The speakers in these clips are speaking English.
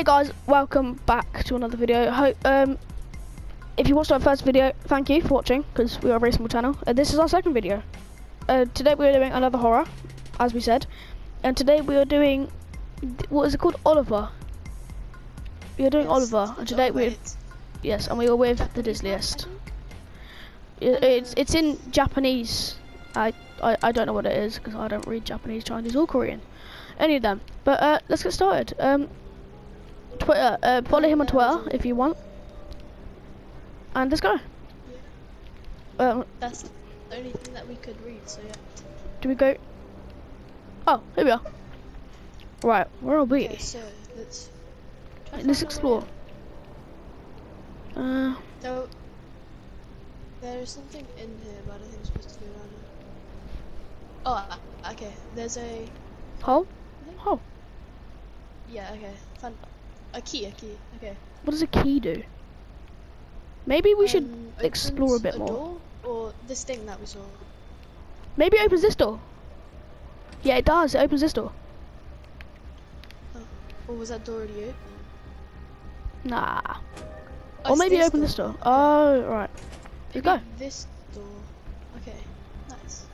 Hey guys, welcome back to another video. Hope if you watched our first video, thank you for watching, because we are a very small channel. This is our second video. Today we are doing another horror, as we said, and today we are doing, what is it called, Oliver? We are doing Oliver, and today we're and we are with the Disneyest. It's in Japanese. I don't know what it is because I don't read Japanese, Chinese, or Korean, any of them. But let's get started. Twitter, follow him on Twitter if you want, and let's go. Yeah. That's the only thing that we could read, so yeah. Do we go? Oh, here we are. Right, where are we? Okay, so let's explore. There's something in here, but I think it's supposed to be around here. Oh, okay. There's a hole. Hole. Yeah. Okay. Fun. A key, okay. What does a key do? Maybe we should explore a bit more. Door or this thing that we saw. Maybe it opens this door. Yeah, it does. It opens this door. Oh. Or was that door already open? Nah. Oh, or maybe it opened this door. Oh, right. Let's go. This door. Okay, nice.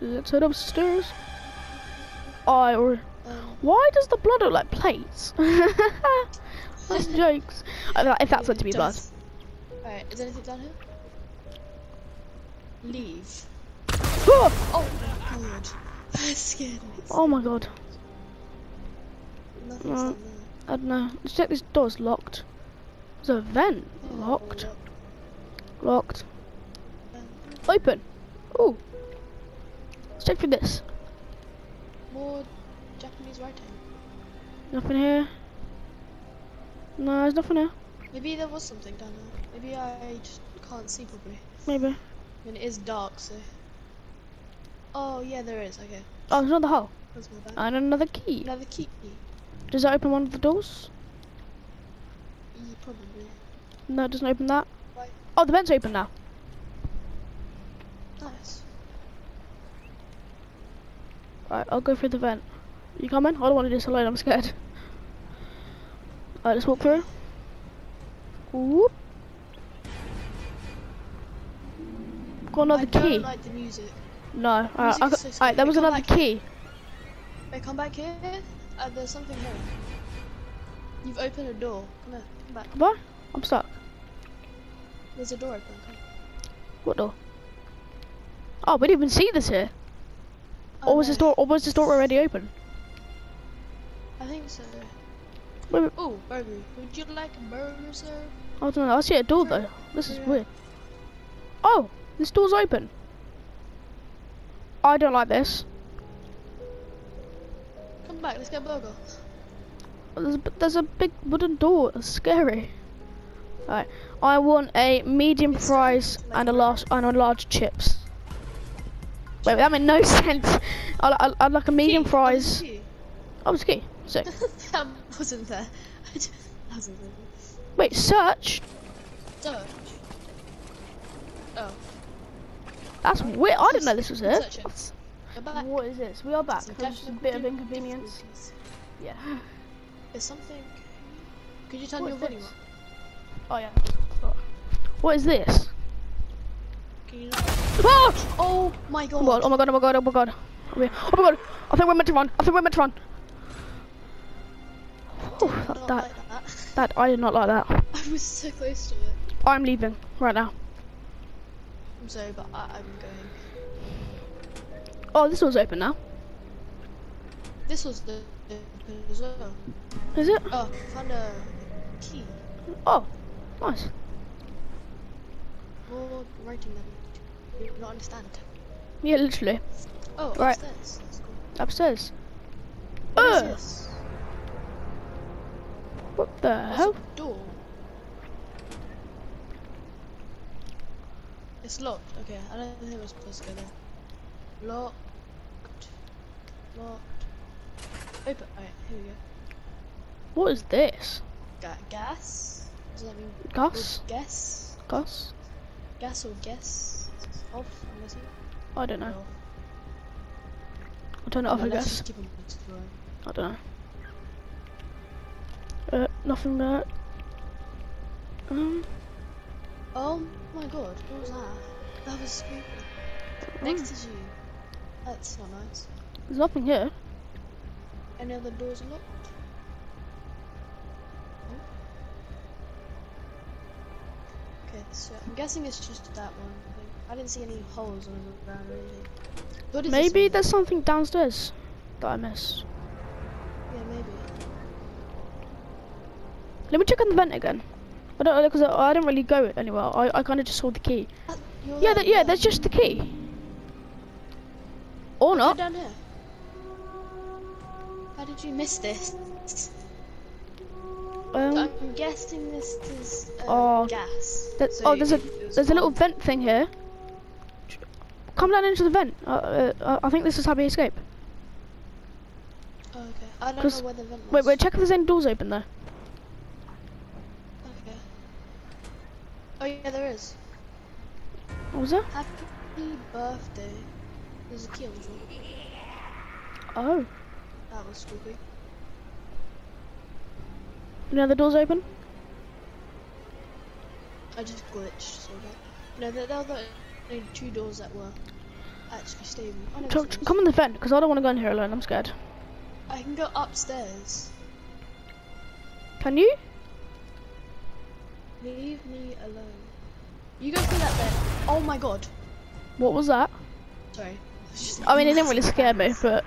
Let's head upstairs. Why does the blood look like plates? That's jokes. If that's meant to be blood. Alright, is anything down here? Leave. Oh my god. That scared me. Oh my god. Nothing's down there. I don't know. Let's check, this door's locked. There's a vent. Locked. Locked. Open. Ooh. Let's check for this. More Japanese writing. Nothing here. No, there's nothing here. Maybe there was something down there. Maybe I just can't see properly. Maybe. I mean, it is dark, so. Oh yeah, there is. Okay. Oh, there's another hole. And another key. Another key. Does that open one of the doors? Yeah, probably. No, it doesn't open that. Why? Oh, the vent's open now. Nice. Right, I'll go through the vent. You coming? I don't want to do this alone, I'm scared. Alright, let's walk through. Whoop. Got another key. I don't like the music. No. Alright, so there was another key. Wait, come back here. There's something here. You've opened a door. Come here, come back. What? I'm stuck. There's a door open. Come. What door? Oh, we didn't even see this here. Oh, was this door already open? I think so. Oh, burger. Would you like a burger, sir? I don't know. I see a door though. This is weird. Oh, this door's open. I don't like this. Come back. Let's get a burger. There's a big wooden door. It's scary. Alright. I want a medium fries and a large chips. Wait, that made no sense. I'd like a medium fries. Oh, it's a key. Sick. That wasn't there. That wasn't there. Wait, search? Search. Oh. That's weird. I didn't know this was it. What is this? We are back. It's a bit of inconvenience. Yeah. There's something. Could you turn your volume up? Oh, yeah. What is this? Oh! Oh my god. Oh my god, oh my god, oh my god. Oh my god. I think we're meant to run. Oh, that I did not like that. I was so close to it. I'm leaving right now. I'm sorry, but I'm going. Oh, this one's open now. This one's open as well. Is it? Oh, found a key. Oh, nice. More writing that you don't understand. Yeah, literally. Oh, right. Upstairs. Cool. Upstairs. Oh! What the hell? A door. It's locked. Okay, I don't think we're supposed to go there. Locked. Open. Alright, here we go. What is this? Gas? Does that mean gas? Gas? Gas? Gas or guess off, I'm guessing. I don't know. I'll turn it off, I guess. I don't know. Nothing but. Oh my god, what was that? That was spooky. Next is you. That's not nice. There's nothing here. Any other doors locked? Oh. Okay, so I'm guessing it's just that one. I didn't see any holes on the ground really. Maybe there's something downstairs that I missed. Yeah, maybe. Let me check on the vent again. I don't, because I didn't really go anywhere. I kind of just saw the key. Yeah, that, yeah, that's just the key. Or not. Down here? How did you miss this? I'm guessing this is gas. So oh, there's a little vent thing here. Come down into the vent. I think this is how we escape. Oh, okay. I don't know where the vent was. Wait, check if there's any doors open there. Oh yeah, there is. What was that? Happy birthday. There's a key on the door. Oh. That was spooky. Now the door's open? I just glitched, so that. No, there were only two doors that were actually stable. Oh, no, come on the vent, because I don't want to go in here alone, I'm scared. I can go upstairs. Can you? Leave me alone. You go through that bit. Oh my god. What was that? Sorry. I mean, it didn't really scare me, but...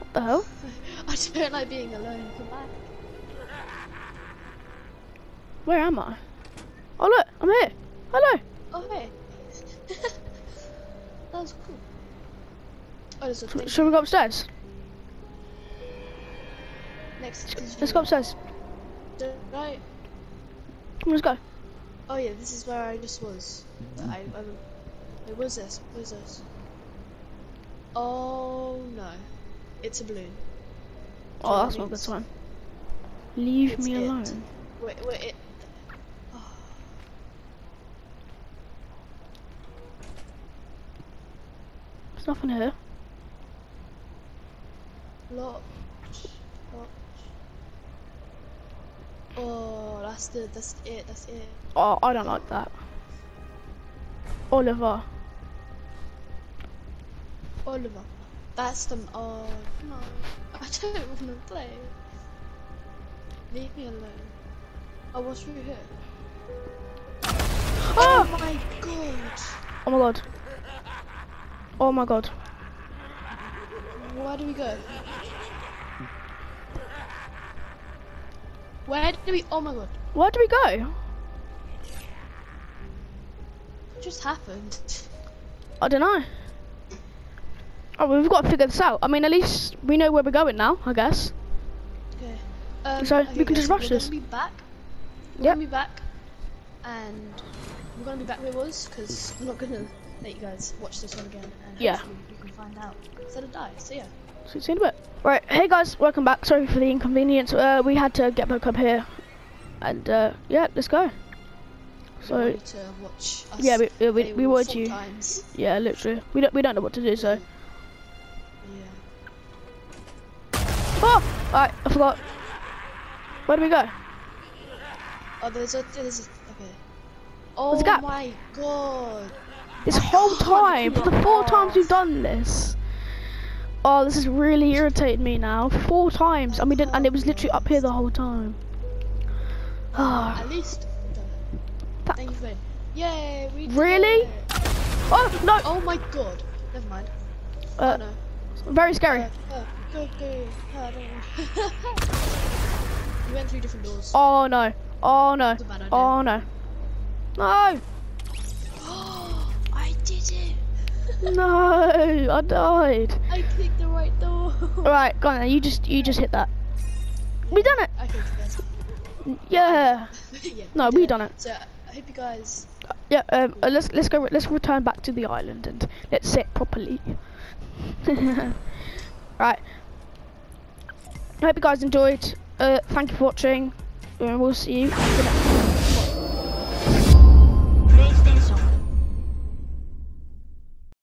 What the hell? I don't like being alone. Come back. Where am I? Oh look, I'm here. Hello. Oh, hey. That was cool. Oh, there's a thing. Should we go upstairs? Next. Let's go upstairs. Right. Let's go. Oh yeah, this is where I just was. It was this. What is this? Oh no, it's a balloon. Oh, that's not this one. Leave me alone. Wait. It. Oh. There's nothing here. Lock. Oh, that's it. Oh, I don't like that. Oliver. That's the, oh, no. I don't want to play. Leave me alone. Oh, what's through here? Oh! Oh my god. Where do we go? Where do we go? What just happened? I don't know. Oh, we've got to figure this out. I mean, at least we know where we're going now, I guess. Okay. So okay, we can just rush this. We're gonna be back. And we're gonna be back where it was, because I'm not gonna let you guys watch this one again. And yeah. You can find out instead of die. So yeah. So it's in a bit. Right, hey guys, welcome back. Sorry for the inconvenience. We had to get back up here, and yeah, let's go. So to watch us we watch you. Times. Yeah, literally, we don't know what to do, so. Yeah. Oh, alright, I forgot. Where do we go? Oh, there's a okay. Oh a my god! This whole time, for the 4 times we've done this. Oh, this is really irritating me now. 4 times, and we didn't, and it was literally up here the whole time. At least. Thank you, friend. Yay! We did really? It. Oh no! Oh my god! Never mind. Oh, no. Very scary. Go. I don't know. You went through different doors. Oh no! Oh no! No! Oh! I did it! No, I died. I clicked the right door. Alright, go on then, you just hit that. Yeah, we done it! I clicked it. Yeah. Yeah. No, we done it. So I hope you guys let's return back to the island and let's sit properly. Right. I hope you guys enjoyed. Thank you for watching, and we'll see you.